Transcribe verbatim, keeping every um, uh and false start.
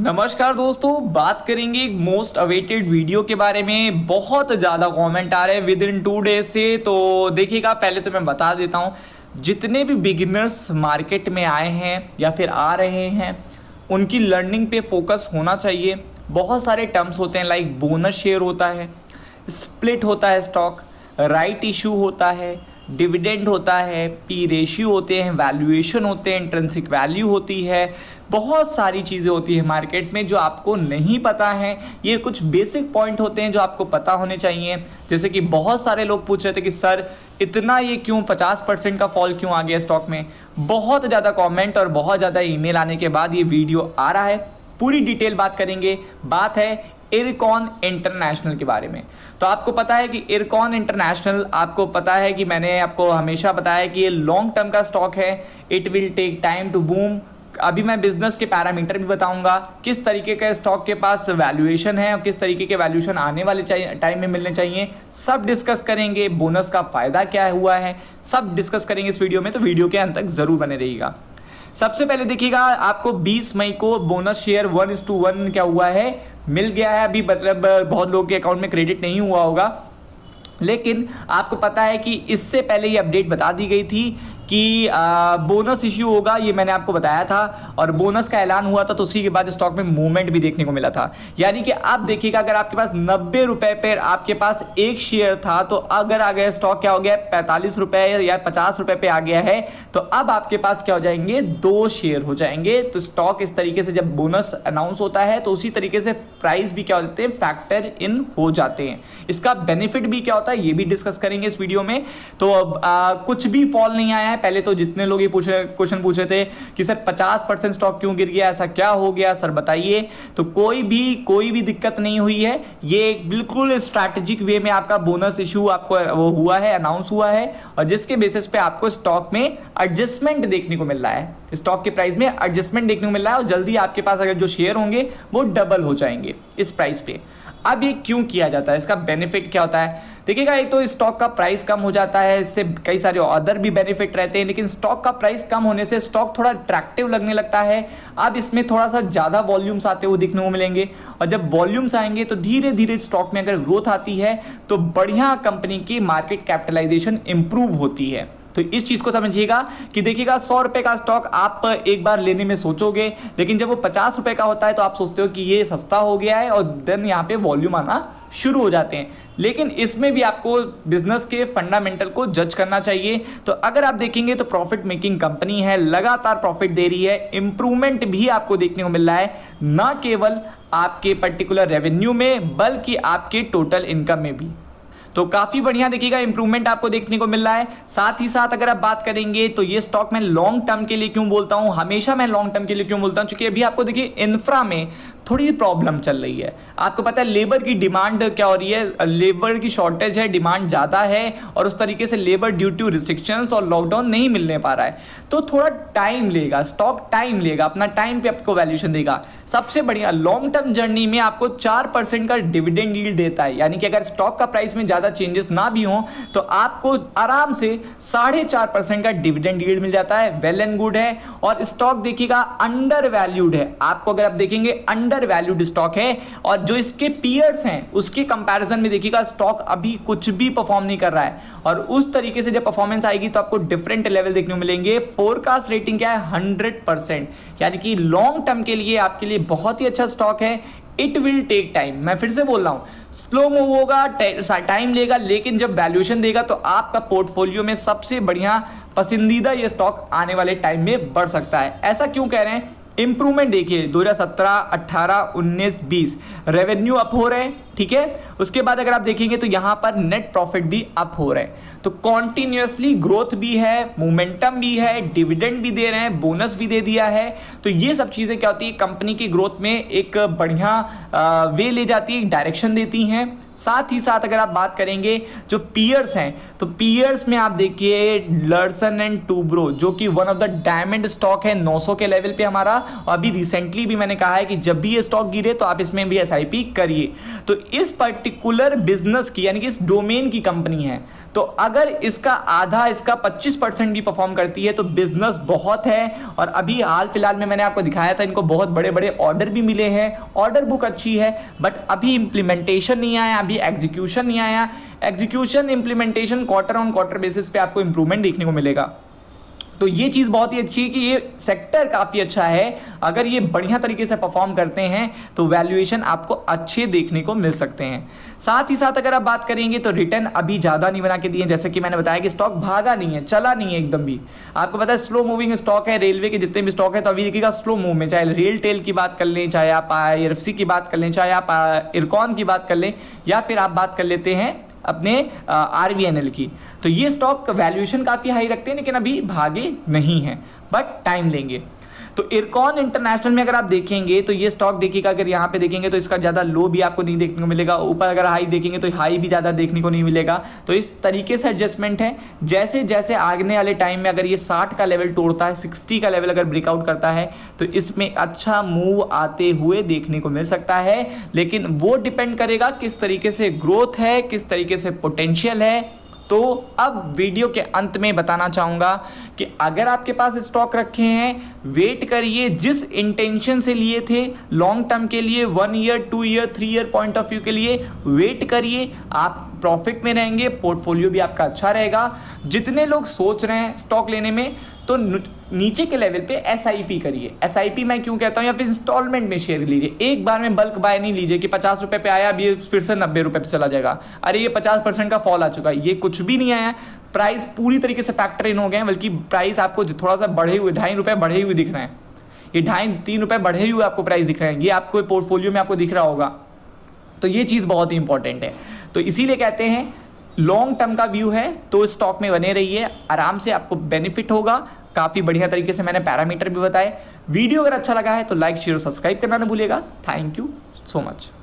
नमस्कार दोस्तों, बात करेंगे मोस्ट अवेटेड वीडियो के बारे में। बहुत ज़्यादा कमेंट आ रहे हैं विद इन टू डेज से। तो देखिएगा, पहले तो मैं बता देता हूँ, जितने भी बिगिनर्स मार्केट में आए हैं या फिर आ रहे हैं उनकी लर्निंग पे फोकस होना चाहिए। बहुत सारे टर्म्स होते हैं, लाइक बोनस शेयर होता है, स्प्लिट होता है स्टॉक, राइट इशू होता है, डिविडेंड होता है, पी रेशियो होते हैं, वैल्यूएशन होते हैं, इंट्रिंसिक वैल्यू होती है, बहुत सारी चीज़ें होती है मार्केट में जो आपको नहीं पता है। ये कुछ बेसिक पॉइंट होते हैं जो आपको पता होने चाहिए। जैसे कि बहुत सारे लोग पूछ रहे थे कि सर इतना ये क्यों पचास परसेंट का फॉल क्यों आ गया स्टॉक में। बहुत ज़्यादा कॉमेंट और बहुत ज़्यादा ईमेल आने के बाद ये वीडियो आ रहा है, पूरी डिटेल बात करेंगे। बात है इरकॉन इंटरनेशनल के बारे में। तो आपको पता है कि इरकॉन इंटरनेशनल, आपको पता है कि मैंने आपको हमेशा बताया कि ये लॉन्ग टर्म का स्टॉक है, it will take time to boom. अभी मैं बिजनेस के पैरामीटर भी बताऊंगा, किस तरीके का स्टॉक के पास वैल्यूएशन है और किस तरीके के वैल्यूएशन आने वाले टाइम में मिलने चाहिए, सब डिस्कस करेंगे। बोनस का फ़ायदा क्या हुआ है, सब डिस्कस करेंगे इस वीडियो में। तो वीडियो के अंत तक ज़रूर बने रहिएगा। सबसे पहले देखिएगा, आपको बीस मई को bonus share one is to one क्या हुआ है, मिल गया है। अभी मतलब बहुत लोगों के अकाउंट में क्रेडिट नहीं हुआ होगा, लेकिन आपको पता है कि इससे पहले ये अपडेट बता दी गई थी कि आ, बोनस इश्यू होगा, ये मैंने आपको बताया था। और बोनस का ऐलान हुआ था तो उसी के बाद स्टॉक में मूवमेंट भी देखने को मिला था। यानी कि आप देखिएगा, अगर आपके पास नब्बे रुपये पर आपके पास एक शेयर था, तो अगर आ गया स्टॉक क्या हो गया पैंतालीस रुपये या पचास रुपये पे आ गया है, तो अब आपके पास क्या हो जाएंगे, दो शेयर हो जाएंगे। तो स्टॉक इस तरीके से जब बोनस अनाउंस होता है तो उसी तरीके से प्राइस भी क्या हो जाते हैं, फैक्टर इन हो जाते हैं। इसका बेनिफिट भी क्या होता है, ये भी डिस्कस करेंगे इस वीडियो में। तो अब आ, कुछ भी फॉल नहीं आया है। पहले तो जितने लोग ये पूछ रहे क्वेश्चन पूछ रहे थे कि सर पचास परसेंट स्टॉक क्यों गिर गया, ऐसा क्या हो गया सर बताइए, तो कोई भी कोई भी दिक्कत नहीं हुई है। ये एक बिल्कुल स्ट्रैटेजिक वे में आपका बोनस इशू आपको वो हुआ है, अनाउंस हुआ है, और जिसके बेसिस पे आपको स्टॉक में एडजस्टमेंट देखने को मिल रहा है, स्टॉक के प्राइस में एडजस्टमेंट देखने को मिल रहा है। और जल्दी आपके पास अगर जो शेयर होंगे वो डबल हो जाएंगे इस प्राइस पे। अब ये क्यों किया जाता है, इसका बेनिफिट क्या होता है देखिएगा। एक तो स्टॉक का प्राइस कम हो जाता है, इससे कई सारे अदर भी बेनिफिट रहते हैं, लेकिन स्टॉक का प्राइस कम होने से स्टॉक थोड़ा अट्रैक्टिव लगने लगता है। अब इसमें थोड़ा सा ज़्यादा वॉल्यूम्स आते हुए दिखने को मिलेंगे, और जब वॉल्यूम्स आएंगे तो धीरे धीरे स्टॉक में अगर ग्रोथ आती है तो बढ़िया कंपनी की मार्केट कैपिटलाइजेशन इंप्रूव होती है। तो इस चीज़ को समझिएगा कि देखिएगा, सौ रुपये का स्टॉक आप एक बार लेने में सोचोगे, लेकिन जब वो पचास रुपये का होता है तो आप सोचते हो कि ये सस्ता हो गया है, और देन यहाँ पे वॉल्यूम आना शुरू हो जाते हैं। लेकिन इसमें भी आपको बिजनेस के फंडामेंटल को जज करना चाहिए। तो अगर आप देखेंगे तो प्रॉफिट मेकिंग कंपनी है, लगातार प्रॉफिट दे रही है, इम्प्रूवमेंट भी आपको देखने को मिल रहा है, ना केवल आपके पर्टिकुलर रेवेन्यू में बल्कि आपके टोटल इनकम में भी। तो काफ़ी बढ़िया देखिएगा इंप्रूवमेंट आपको देखने को मिल रहा है। साथ ही साथ अगर आप बात करेंगे तो ये स्टॉक मैं लॉन्ग टर्म के लिए क्यों बोलता हूँ, हमेशा मैं लॉन्ग टर्म के लिए क्यों बोलता हूँ, क्योंकि अभी आपको देखिए इंफ्रा में थोड़ी प्रॉब्लम चल रही है। आपको पता है लेबर की डिमांड क्या हो रही है, लेबर की शॉर्टेज है, डिमांड ज़्यादा है, और उस तरीके से लेबर ड्यू टू रिस्ट्रिक्शंस और लॉकडाउन नहीं मिलने पा रहा है। तो थोड़ा टाइम लेगा, स्टॉक टाइम लेगा, अपना टाइम पे आपको वैल्यूएशन देगा। सबसे बढ़िया लॉन्ग टर्म जर्नी में आपको चार परसेंट का डिविडेंड यील्ड देता है, यानी कि अगर स्टॉक का प्राइस में ज़्यादा चेंजेस ना भी हों तो आपको आराम से साढ़े चार परसेंट का डिविडेंड यील्ड मिल जाता है। वेल एंड गुड है। और स्टॉक देखिएगा अंडर वैल्यूड है, आपको अगर आप देखेंगे अंडर वैल्यूड स्टॉक है, और जो इसके पीयर्स हैं उसके कंपैरिजन में देखिएगा स्टॉक अभी कुछ भी परफॉर्म नहीं कर रहा है। और उस तरीके से जब परफॉर्मेंस आएगी तो आपको डिफरेंट लेवल देखने को मिलेंगे। फोरकास्ट रेटिंग क्या है, हंड्रेड परसेंट, यानी कि लॉन्ग टर्म के लिए आपके लिए बहुत ही अच्छा स्टॉक है। इट विल टेक टाइम, मैं फिर से बोल रहा हूँ, स्लो मूव होगा, टाइम लेगा, लेकिन जब वैल्यूएशन देगा तो आपका पोर्टफोलियो में सबसे बढ़िया पसंदीदा ये स्टॉक आने वाले टाइम में बढ़ सकता है। ऐसा क्यों कह रहे हैं, इंप्रूवमेंट देखिए दो हज़ार सत्रह, अठारह, उन्नीस, बीस रेवेन्यू अप हो रहे हैं, ठीक है। उसके बाद अगर आप देखेंगे तो यहाँ पर नेट प्रॉफिट भी अप हो रहे हैं। तो कॉन्टिन्यूसली ग्रोथ भी है, मोमेंटम भी है, डिविडेंड भी दे रहे हैं, बोनस भी दे दिया है। तो ये सब चीज़ें क्या होती है, कंपनी की ग्रोथ में एक बढ़िया वे ले जाती है, एक डायरेक्शन देती हैं। साथ ही साथ अगर आप बात करेंगे जो पीयर्स हैं, तो पीयर्स में आप देखिए लार्सन एंड टूब्रो, जो कि one of the diamond stock है, नौ सौ के लेवल पे हमारा। अभी रिसेंटली भी मैंने कहा है कि जब भी ये स्टॉक गिरे तो आप इसमें भी एस आई पी करिए। तो इस पर्टिकुलर बिजनेस की यानी कि इस डोमेन की कंपनी है, तो अगर इसका आधा, इसका पच्चीस परसेंट भी परफॉर्म करती है तो बिजनेस बहुत है। और अभी हाल फिलहाल में मैंने आपको दिखाया था इनको बहुत बड़े बड़े ऑर्डर भी मिले हैं, ऑर्डर बुक अच्छी है, बट अभी इम्प्लीमेंटेशन नहीं आया, अभी एग्जीक्यूशन नहीं आया। Execution implementation quarter on quarter basis पे आपको इंप्रूवमेंट देखने को मिलेगा। तो ये चीज़ बहुत ही अच्छी है कि ये सेक्टर काफ़ी अच्छा है, अगर ये बढ़िया तरीके से परफॉर्म करते हैं तो वैल्यूएशन आपको अच्छे देखने को मिल सकते हैं। साथ ही साथ अगर आप बात करेंगे तो रिटर्न अभी ज़्यादा नहीं बना के दिए, जैसे कि मैंने बताया कि स्टॉक भागा नहीं है, चला नहीं है एकदम भी। आपको पता है स्लो मूविंग स्टॉक है, रेलवे के जितने भी स्टॉक है तो अभी देखिएगा स्लो मूव में, चाहे रेल टेल की बात कर लें, चाहे आप आई आर एफ सी की बात कर लें, चाहे आप इरकॉन की बात कर लें, या फिर आप बात कर लेते हैं अपने आर वी एन एल की। तो ये स्टॉक वैल्यूएशन काफ़ी हाई रखते हैं लेकिन अभी भागे नहीं हैं, बट टाइम लेंगे। तो इरकॉन इंटरनेशनल में अगर आप देखेंगे तो ये स्टॉक देखिएगा, अगर यहाँ पे देखेंगे तो इसका ज़्यादा लो भी आपको नहीं देखने को मिलेगा, ऊपर अगर हाई देखेंगे तो हाई भी ज़्यादा देखने को नहीं मिलेगा। तो इस तरीके से एडजस्टमेंट है, जैसे जैसे आगने वाले टाइम में अगर ये साठ का लेवल तोड़ता है, सिक्सटी का लेवल अगर ब्रेकआउट करता है तो इसमें अच्छा मूव आते हुए देखने को मिल सकता है। लेकिन वो डिपेंड करेगा किस तरीके से ग्रोथ है, किस तरीके से पोटेंशियल है। तो अब वीडियो के अंत में बताना चाहूँगा कि अगर आपके पास स्टॉक रखे हैं, वेट करिए, जिस इंटेंशन से लिए थे लॉन्ग टर्म के लिए, one year two year three year point of view के लिए वेट करिए, आप प्रॉफिट में रहेंगे, पोर्टफोलियो भी आपका अच्छा रहेगा। जितने लोग सोच रहे हैं स्टॉक लेने में तो नीचे के लेवल पे एस आई पी करिए। एस आई पी मैं क्यों कहता हूँ, या फिर इंस्टॉलमेंट में शेयर लीजिए, एक बार में बल्क बाय नहीं लीजिए कि पचास रुपये पे आया, अब ये फिर से नब्बे रुपये पे चला जाएगा, अरे ये पचास परसेंट का फॉल आ चुका है, ये कुछ भी नहीं आया, प्राइस पूरी तरीके से फैक्टर इन हो गए हैं, बल्कि प्राइस आपको थोड़ा सा बढ़े हुए ढाई रुपये बढ़े हुए दिख रहे हैं, ये ढाई तीन रुपये बढ़े हुए आपको प्राइस दिख रहे हैं, ये आपको पोर्टफोलियो में आपको दिख रहा होगा। तो ये चीज़ बहुत ही इंपॉर्टेंट है। तो इसीलिए कहते हैं लॉन्ग टर्म का व्यू है तो स्टॉक में बने रहिए, आराम से आपको बेनिफिट होगा। काफ़ी बढ़िया तरीके से मैंने पैरामीटर भी बताए। वीडियो अगर अच्छा लगा है तो लाइक शेयर और सब्सक्राइब करना ना भूलिएगा। Thank you so much.